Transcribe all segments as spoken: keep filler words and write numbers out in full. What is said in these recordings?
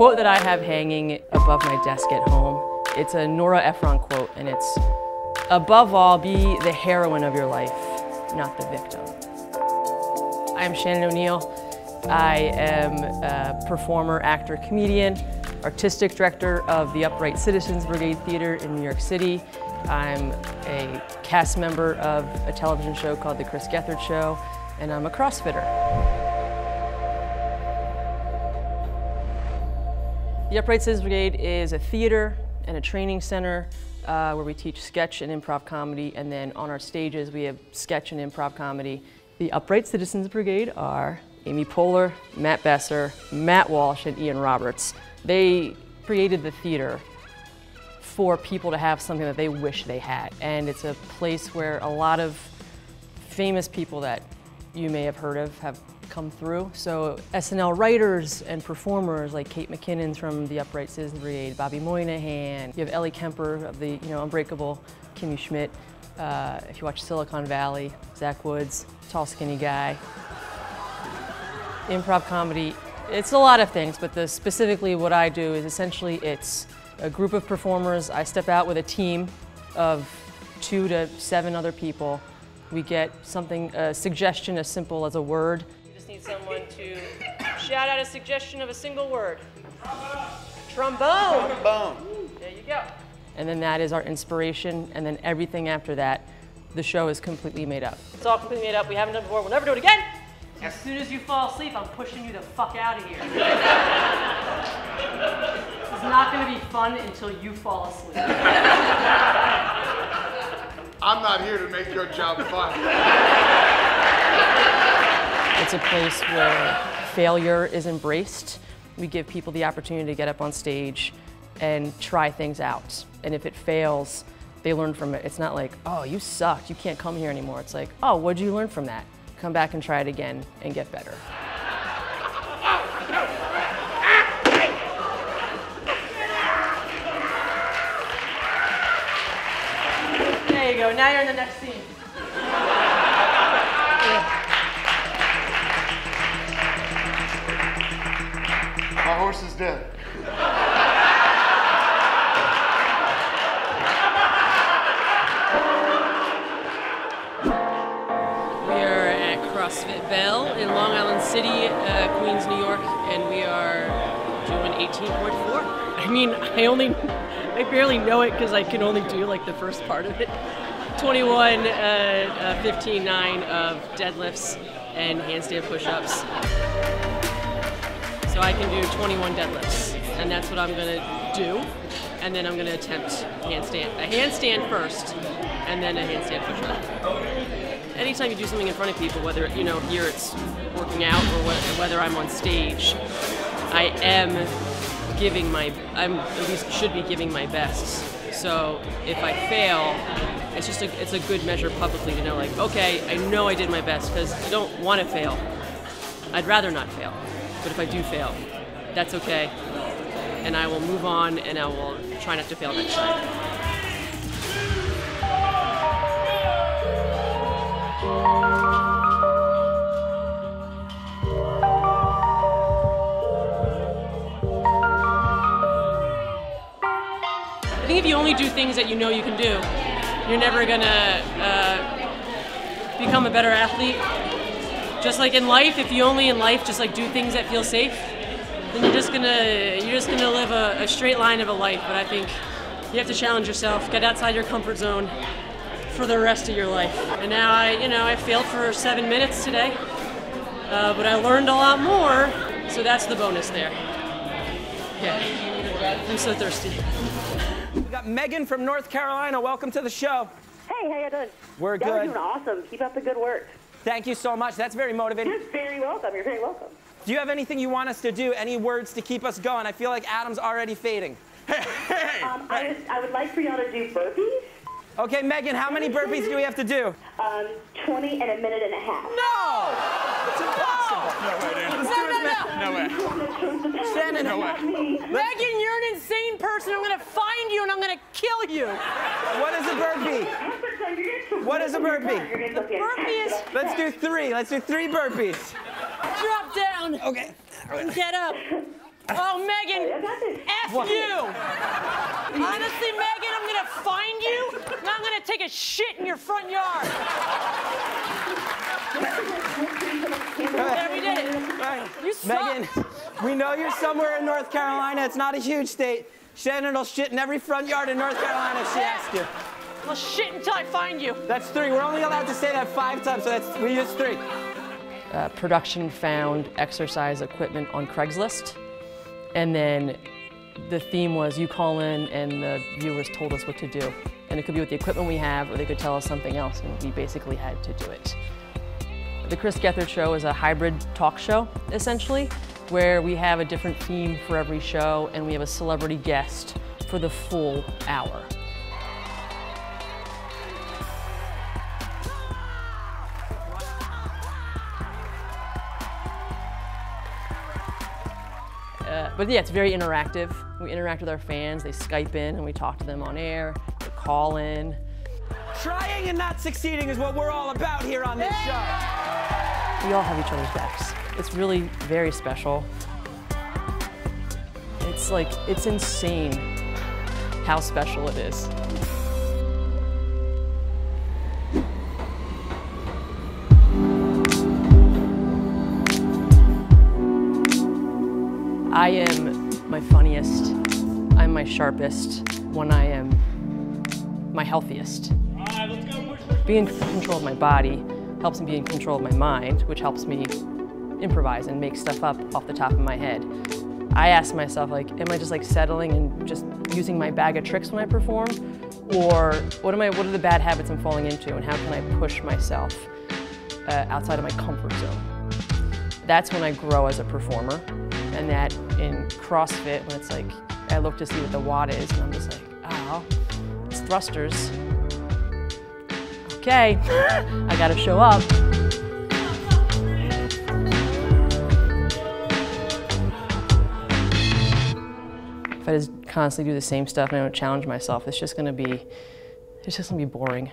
quote that I have hanging above my desk at home, it's a Nora Ephron quote, and it's, above all, be the heroine of your life, not the victim. I'm Shannon O'Neill. I am a performer, actor, comedian, artistic director of the Upright Citizens Brigade Theater in New York City. I'm a cast member of a television show called The Chris Gethard Show, and I'm a CrossFitter. The Upright Citizens Brigade is a theater and a training center uh, where we teach sketch and improv comedy, and then on our stages we have sketch and improv comedy. The Upright Citizens Brigade are Amy Poehler, Matt Besser, Matt Walsh, and Ian Roberts. They created the theater for people to have something that they wish they had, and it's a place where a lot of famous people that you may have heard of have come through. So S N L writers and performers like Kate McKinnon from the Upright Citizens Brigade, Bobby Moynihan, you have Ellie Kemper of the you know, Unbreakable, Kimmy Schmidt, uh, if you watch Silicon Valley, Zach Woods, tall skinny guy. Improv comedy, it's a lot of things, but the, specifically what I do is essentially it's a group of performers. I step out with a team of two to seven other people. We get something, a suggestion as simple as a word. Need someone to shout out a suggestion of a single word. Trombone. Trombone. Trombone. There you go. And then that is our inspiration, and then everything after that, the show is completely made up. It's all completely made up. We haven't done it before. We'll never do it again. As soon as you fall asleep, I'm pushing you the fuck out of here. It's not going to be fun until you fall asleep. I'm not here to make your job fun. It's a place where failure is embraced. We give people the opportunity to get up on stage and try things out. And if it fails, they learn from it. It's not like, oh, you sucked, you can't come here anymore. It's like, oh, what'd you learn from that? Come back and try it again and get better. There you go, now you're in the next scene. My horse is dead. We are at CrossFit Bell in Long Island City, uh, Queens, New York, and we are doing eighteen point four. I mean, I only, I barely know it because I can only do like the first part of it. twenty-one, uh, uh, fifteen nine of deadlifts and handstand push-ups. So I can do twenty-one deadlifts, and that's what I'm gonna do. And then I'm gonna attempt handstand. A handstand first, and then a handstand push-up. Anytime you do something in front of people, whether you know here it's working out or whether I'm on stage, I am giving my, I'm at least should be giving my best. So if I fail, it's just a, it's a good measure publicly to know like, okay, I know I did my best because I don't want to fail. I'd rather not fail. But if I do fail, that's okay, and I will move on, and I will try not to fail next time. I think if you only do things that you know you can do, you're never gonna uh, become a better athlete. Just like in life, if you only in life just like do things that feel safe, then you're just gonna you're just gonna live a, a straight line of a life. But I think you have to challenge yourself, get outside your comfort zone for the rest of your life. And now I you know I failed for seven minutes today, uh, but I learned a lot more, so that's the bonus there. Yeah, I'm so thirsty. We got Megan from North Carolina. Welcome to the show. Hey, how you doing? We're good. You're doing awesome. Keep up the good work. Thank you so much. That's very motivating. You're very welcome. You're very welcome. Do you have anything you want us to do? Any words to keep us going? I feel like Adam's already fading. Hey, hey, um, hey. I, just, I would like for y'all to do burpees. Okay, Megan, how many burpees do we have to do? Um, twenty and a minute and a half. No! It's impossible. No! No way, dude. No, no, no. No way. Shannon, no way. Megan, you're an insane person. I'm going to find you and I'm going to kill you. What is a burpee? What is a burpee? The burpee is... Let's do three. Let's do three burpees. Drop down. Okay. And get up. Oh, Megan, F what? You. Honestly, Megan, I'm going to find you, and I'm going to take a shit in your front yard. There we did it. Right. You Megan, suck. We know you're somewhere in North Carolina. It's not a huge state. Shannon will shit in every front yard in North Carolina if she yeah. asks you. Well, shit until I find you. That's three. We're only allowed to say that five times, so that's we just three. Uh, production found exercise equipment on Craigslist, and then the theme was you call in and the viewers told us what to do. And it could be with the equipment we have, or they could tell us something else, and we basically had to do it. The Chris Gethard Show is a hybrid talk show, essentially, where we have a different theme for every show, and we have a celebrity guest for the full hour. Uh, but yeah, it's very interactive. We interact with our fans, they Skype in and we talk to them on air, they call in. Trying and not succeeding is what we're all about here on this show. We all have each other's backs. It's really very special. It's like, it's insane how special it is. I am my funniest, I'm my sharpest, when I am my healthiest. All right, let's go, push, push. Being in control of my body helps me be in control of my mind, which helps me improvise and make stuff up off the top of my head. I ask myself, like, am I just like settling and just using my bag of tricks when I perform? Or what am I, what are the bad habits I'm falling into, and how can I push myself uh, outside of my comfort zone? That's when I grow as a performer. And that in CrossFit, when it's like, I look to see what the watt is, and I'm just like, oh, it's thrusters. Okay, I gotta show up. If I just constantly do the same stuff and I don't challenge myself, it's just gonna be, it's just gonna be boring.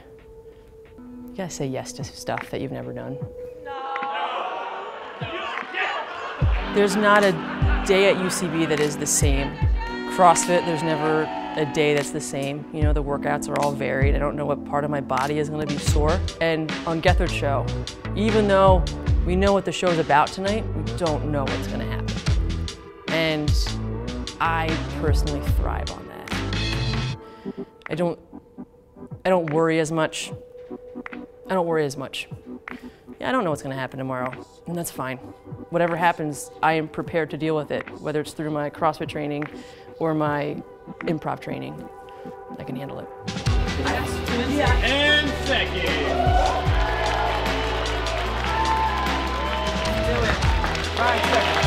You gotta say yes to stuff that you've never done. There's not a day at U C B that is the same. CrossFit, there's never a day that's the same. You know, the workouts are all varied. I don't know what part of my body is gonna be sore. And on Gethard's show, even though we know what the show's about tonight, we don't know what's gonna happen. And I personally thrive on that. I don't, I don't worry as much. I don't worry as much. Yeah, I don't know what's gonna happen tomorrow, and that's fine. Whatever happens, I am prepared to deal with it, whether it's through my CrossFit training or my improv training. I can handle it. Yeah. And second. Do it. All right, second.